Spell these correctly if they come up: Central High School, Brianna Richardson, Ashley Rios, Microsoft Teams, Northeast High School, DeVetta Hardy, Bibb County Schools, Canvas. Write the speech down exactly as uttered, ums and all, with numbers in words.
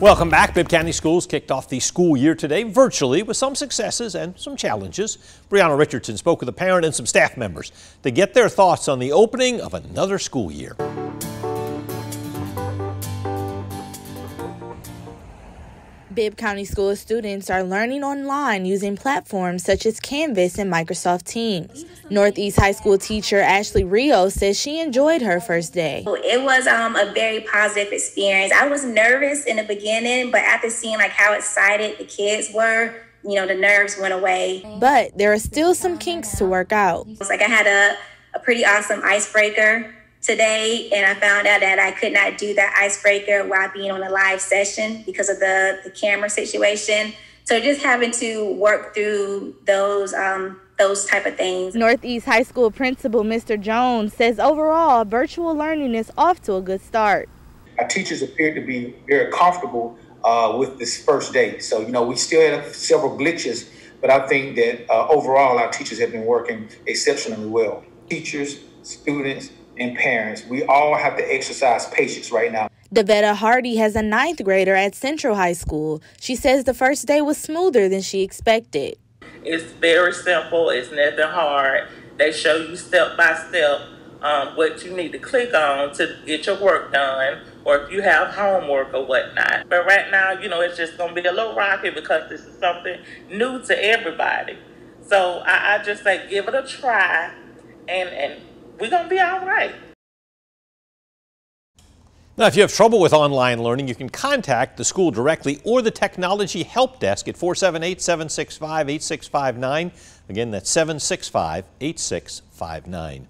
Welcome back. Bibb County Schools kicked off the school year today virtually with some successes and some challenges. Brianna Richardson spoke with a parent and some staff members to get their thoughts on the opening of another school year. Bibb County School students are learning online using platforms such as Canvas and Microsoft Teams. Northeast High School teacher Ashley Rios says she enjoyed her first day. It was um, a very positive experience. I was nervous in the beginning, but after seeing like how excited the kids were, you know, the nerves went away. But there are still some kinks to work out. It's like I had a, a pretty awesome icebreaker today, and I found out that I could not do that icebreaker while being on a live session because of the, the camera situation. So just having to work through those um, those type of things. Northeast High School principal Mister Jones says overall virtual learning is off to a good start. Our teachers appeared to be very comfortable uh, with this first day. So, you know, we still had several glitches, but I think that uh, overall our teachers have been working exceptionally well. Teachers, students, and parents, we all have to exercise patience right now. DeVetta Hardy has a ninth grader at Central High School. She says the first day was smoother than she expected. It's very simple. It's nothing hard. They show you step by step um, what you need to click on to get your work done, or if you have homework or whatnot. But right now, you know, it's just going to be a little rocky because this is something new to everybody. So I, I just say give it a try, and and. We're going to be all right. Now, if you have trouble with online learning, you can contact the school directly or the Technology Help Desk at four seven eight, seven six five, eight six five nine. Again, that's seven six five, eight six five nine.